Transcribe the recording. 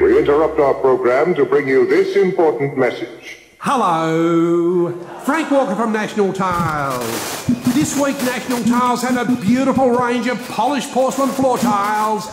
we interrupt our program to bring you this important message. Hello, Frank Walker from National Tiles. This week National Tiles have a beautiful range of polished porcelain floor tiles.